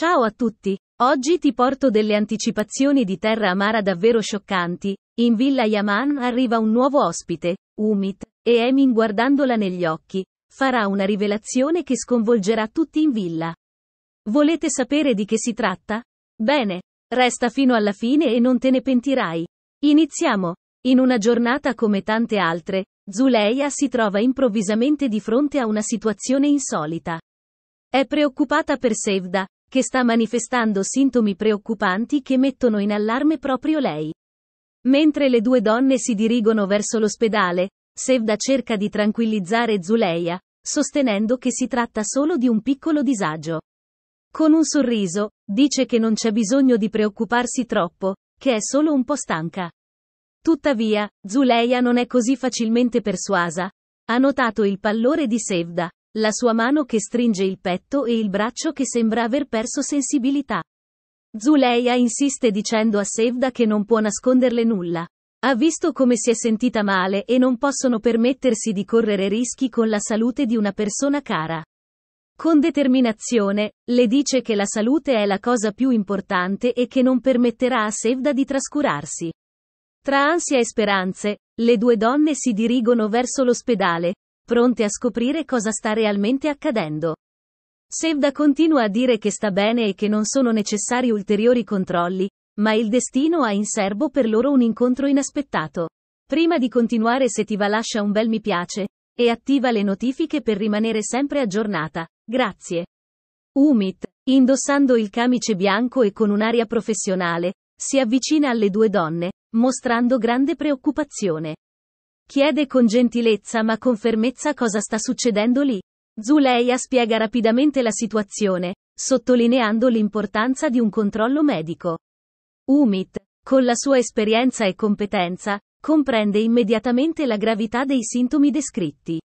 Ciao a tutti, oggi ti porto delle anticipazioni di Terra Amara davvero scioccanti. In Villa Yaman arriva un nuovo ospite, Umit, e Emin guardandola negli occhi, farà una rivelazione che sconvolgerà tutti in villa. Volete sapere di che si tratta? Bene, resta fino alla fine e non te ne pentirai. Iniziamo. In una giornata come tante altre, Züleyha si trova improvvisamente di fronte a una situazione insolita. È preoccupata per Sevda, che sta manifestando sintomi preoccupanti che mettono in allarme proprio lei. Mentre le due donne si dirigono verso l'ospedale, Sevda cerca di tranquillizzare Züleyha, sostenendo che si tratta solo di un piccolo disagio. Con un sorriso, dice che non c'è bisogno di preoccuparsi troppo, che è solo un po' stanca. Tuttavia, Züleyha non è così facilmente persuasa. Ha notato il pallore di Sevda, la sua mano che stringe il petto e il braccio che sembra aver perso sensibilità. Züleyha insiste dicendo a Sevda che non può nasconderle nulla. Ha visto come si è sentita male e non possono permettersi di correre rischi con la salute di una persona cara. Con determinazione, le dice che la salute è la cosa più importante e che non permetterà a Sevda di trascurarsi. Tra ansia e speranze, le due donne si dirigono verso l'ospedale, pronte a scoprire cosa sta realmente accadendo. Sevda continua a dire che sta bene e che non sono necessari ulteriori controlli, ma il destino ha in serbo per loro un incontro inaspettato. Prima di continuare, se ti va lascia un bel mi piace, e attiva le notifiche per rimanere sempre aggiornata, grazie. Umit, indossando il camice bianco e con un'aria professionale, si avvicina alle due donne, mostrando grande preoccupazione. Chiede con gentilezza ma con fermezza cosa sta succedendo lì. Züleyha spiega rapidamente la situazione, sottolineando l'importanza di un controllo medico. Umit, con la sua esperienza e competenza, comprende immediatamente la gravità dei sintomi descritti.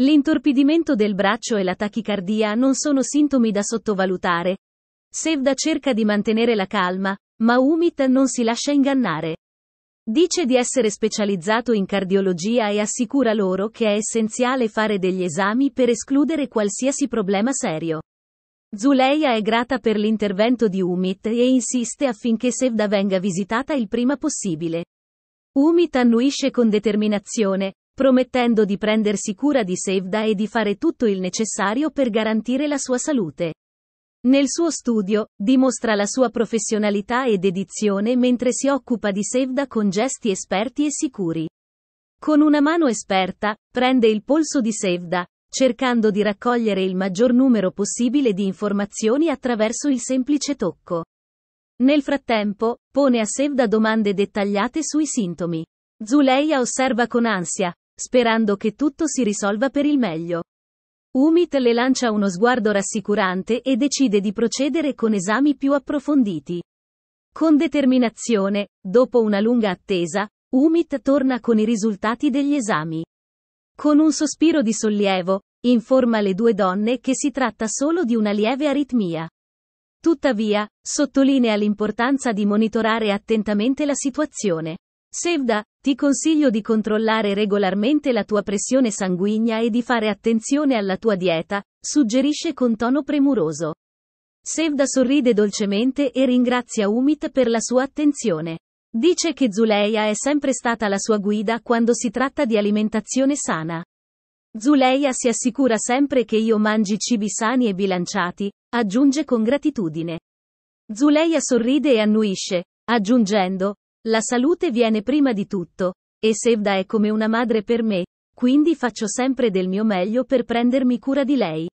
L'intorpidimento del braccio e la tachicardia non sono sintomi da sottovalutare. Sevda cerca di mantenere la calma, ma Umit non si lascia ingannare. Dice di essere specializzato in cardiologia e assicura loro che è essenziale fare degli esami per escludere qualsiasi problema serio. Züleyha è grata per l'intervento di Umit e insiste affinché Sevda venga visitata il prima possibile. Umit annuisce con determinazione, promettendo di prendersi cura di Sevda e di fare tutto il necessario per garantire la sua salute. Nel suo studio, dimostra la sua professionalità e dedizione mentre si occupa di Sevda con gesti esperti e sicuri. Con una mano esperta, prende il polso di Sevda, cercando di raccogliere il maggior numero possibile di informazioni attraverso il semplice tocco. Nel frattempo, pone a Sevda domande dettagliate sui sintomi. Züleyha osserva con ansia, sperando che tutto si risolva per il meglio. Umit le lancia uno sguardo rassicurante e decide di procedere con esami più approfonditi. Con determinazione, dopo una lunga attesa, Umit torna con i risultati degli esami. Con un sospiro di sollievo, informa le due donne che si tratta solo di una lieve aritmia. Tuttavia, sottolinea l'importanza di monitorare attentamente la situazione. Sevda, ti consiglio di controllare regolarmente la tua pressione sanguigna e di fare attenzione alla tua dieta, suggerisce con tono premuroso. Sevda sorride dolcemente e ringrazia Umit per la sua attenzione. Dice che Züleyha è sempre stata la sua guida quando si tratta di alimentazione sana. Züleyha si assicura sempre che io mangi cibi sani e bilanciati, aggiunge con gratitudine. Züleyha sorride e annuisce, aggiungendo: la salute viene prima di tutto, e Sevda è come una madre per me, quindi faccio sempre del mio meglio per prendermi cura di lei.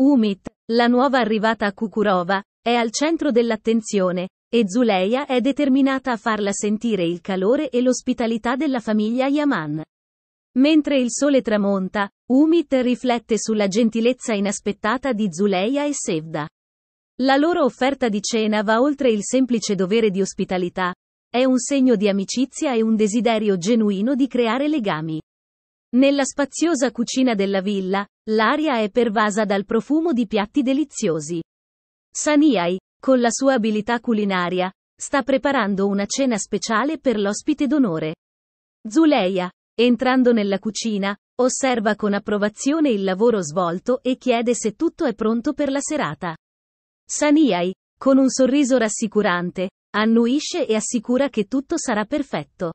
Umit, la nuova arrivata a Kukurova, è al centro dell'attenzione, e Züleyha è determinata a farla sentire il calore e l'ospitalità della famiglia Yaman. Mentre il sole tramonta, Umit riflette sulla gentilezza inaspettata di Züleyha e Sevda. La loro offerta di cena va oltre il semplice dovere di ospitalità. È un segno di amicizia e un desiderio genuino di creare legami. Nella spaziosa cucina della villa, l'aria è pervasa dal profumo di piatti deliziosi. Şaniye, con la sua abilità culinaria, sta preparando una cena speciale per l'ospite d'onore. Züleyha, entrando nella cucina, osserva con approvazione il lavoro svolto e chiede se tutto è pronto per la serata. Şaniye, con un sorriso rassicurante, annuisce e assicura che tutto sarà perfetto.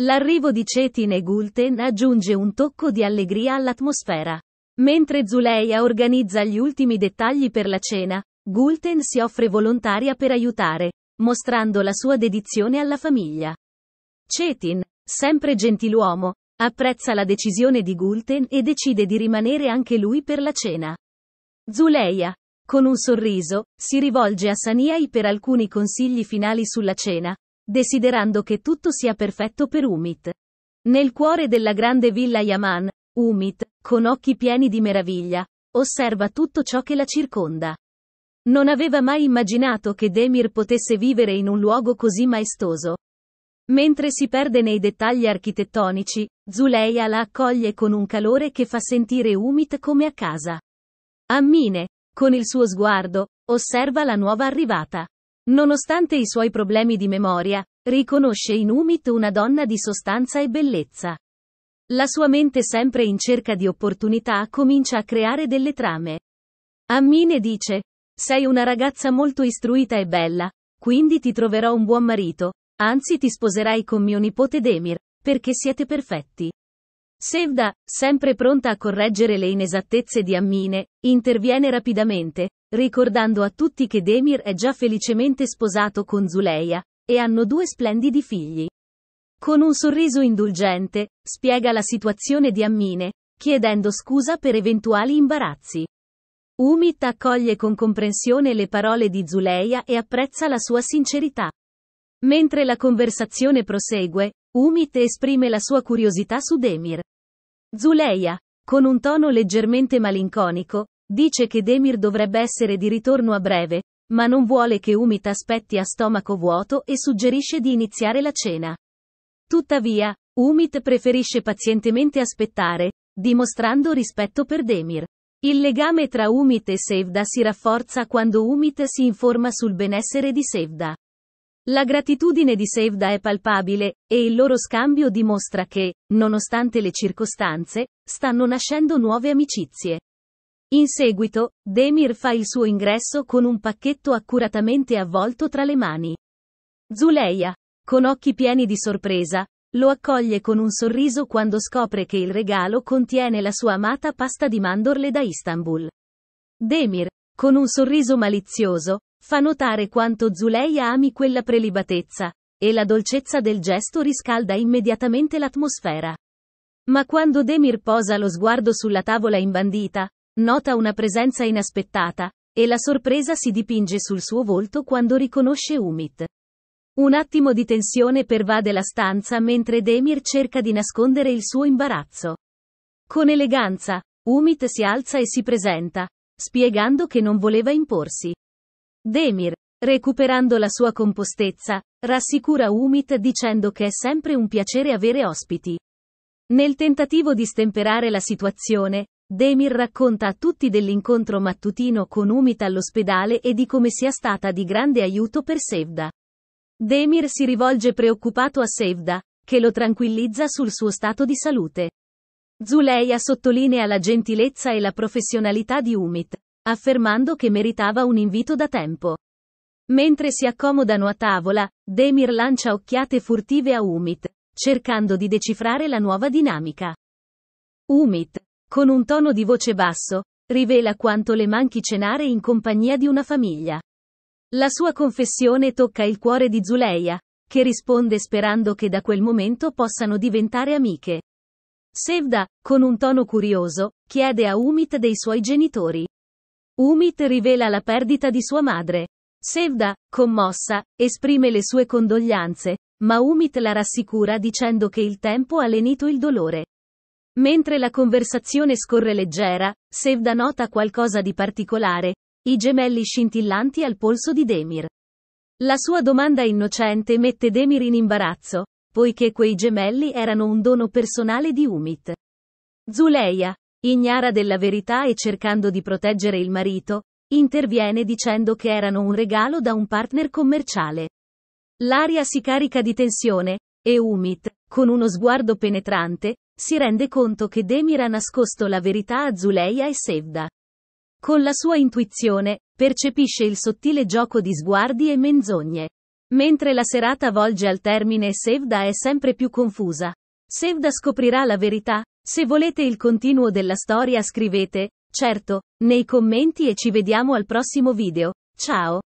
L'arrivo di Cetin e Gulten aggiunge un tocco di allegria all'atmosfera. Mentre Züleyha organizza gli ultimi dettagli per la cena, Gulten si offre volontaria per aiutare, mostrando la sua dedizione alla famiglia. Cetin, sempre gentiluomo, apprezza la decisione di Gulten e decide di rimanere anche lui per la cena. Züleyha, con un sorriso, si rivolge a Şaniye per alcuni consigli finali sulla cena, desiderando che tutto sia perfetto per Umit. Nel cuore della grande villa Yaman, Umit, con occhi pieni di meraviglia, osserva tutto ciò che la circonda. Non aveva mai immaginato che Demir potesse vivere in un luogo così maestoso. Mentre si perde nei dettagli architettonici, Züleyha la accoglie con un calore che fa sentire Umit come a casa. Ammine, con il suo sguardo, osserva la nuova arrivata. Nonostante i suoi problemi di memoria, riconosce in Umit una donna di sostanza e bellezza. La sua mente, sempre in cerca di opportunità, comincia a creare delle trame. Ammine dice: "Sei una ragazza molto istruita e bella, quindi ti troverò un buon marito, anzi ti sposerai con mio nipote Demir, perché siete perfetti." Sevda, sempre pronta a correggere le inesattezze di Ammine, interviene rapidamente, ricordando a tutti che Demir è già felicemente sposato con Züleyha, e hanno due splendidi figli. Con un sorriso indulgente, spiega la situazione di Ammine, chiedendo scusa per eventuali imbarazzi. Umit accoglie con comprensione le parole di Züleyha e apprezza la sua sincerità. Mentre la conversazione prosegue, Umit esprime la sua curiosità su Demir. Züleyha, con un tono leggermente malinconico, dice che Demir dovrebbe essere di ritorno a breve, ma non vuole che Umit aspetti a stomaco vuoto e suggerisce di iniziare la cena. Tuttavia, Umit preferisce pazientemente aspettare, dimostrando rispetto per Demir. Il legame tra Umit e Sevda si rafforza quando Umit si informa sul benessere di Sevda. La gratitudine di Sevda è palpabile, e il loro scambio dimostra che, nonostante le circostanze, stanno nascendo nuove amicizie. In seguito, Demir fa il suo ingresso con un pacchetto accuratamente avvolto tra le mani. Züleyha, con occhi pieni di sorpresa, lo accoglie con un sorriso quando scopre che il regalo contiene la sua amata pasta di mandorle da Istanbul. Demir, con un sorriso malizioso, fa notare quanto Züleyha ami quella prelibatezza, e la dolcezza del gesto riscalda immediatamente l'atmosfera. Ma quando Demir posa lo sguardo sulla tavola imbandita, nota una presenza inaspettata, e la sorpresa si dipinge sul suo volto quando riconosce Umit. Un attimo di tensione pervade la stanza mentre Demir cerca di nascondere il suo imbarazzo. Con eleganza, Umit si alza e si presenta, spiegando che non voleva imporsi. Demir, recuperando la sua compostezza, rassicura Umit dicendo che è sempre un piacere avere ospiti. Nel tentativo di stemperare la situazione, Demir racconta a tutti dell'incontro mattutino con Umit all'ospedale e di come sia stata di grande aiuto per Sevda. Demir si rivolge preoccupato a Sevda, che lo tranquillizza sul suo stato di salute. Züleyha sottolinea la gentilezza e la professionalità di Umit, affermando che meritava un invito da tempo. Mentre si accomodano a tavola, Demir lancia occhiate furtive a Umit, cercando di decifrare la nuova dinamica. Umit, con un tono di voce basso, rivela quanto le manchi cenare in compagnia di una famiglia. La sua confessione tocca il cuore di Züleyha, che risponde sperando che da quel momento possano diventare amiche. Sevda, con un tono curioso, chiede a Umit dei suoi genitori. Umit rivela la perdita di sua madre. Sevda, commossa, esprime le sue condoglianze, ma Umit la rassicura dicendo che il tempo ha lenito il dolore. Mentre la conversazione scorre leggera, Sevda nota qualcosa di particolare: i gemelli scintillanti al polso di Demir. La sua domanda innocente mette Demir in imbarazzo, poiché quei gemelli erano un dono personale di Umit. Züleyha, ignara della verità e cercando di proteggere il marito, interviene dicendo che erano un regalo da un partner commerciale. L'aria si carica di tensione, e Umit, con uno sguardo penetrante, si rende conto che Demir ha nascosto la verità a Züleyha e Sevda. Con la sua intuizione, percepisce il sottile gioco di sguardi e menzogne. Mentre la serata volge al termine, Sevda è sempre più confusa. Sevda scoprirà la verità? Se volete il continuo della storia scrivete, certo, nei commenti e ci vediamo al prossimo video. Ciao!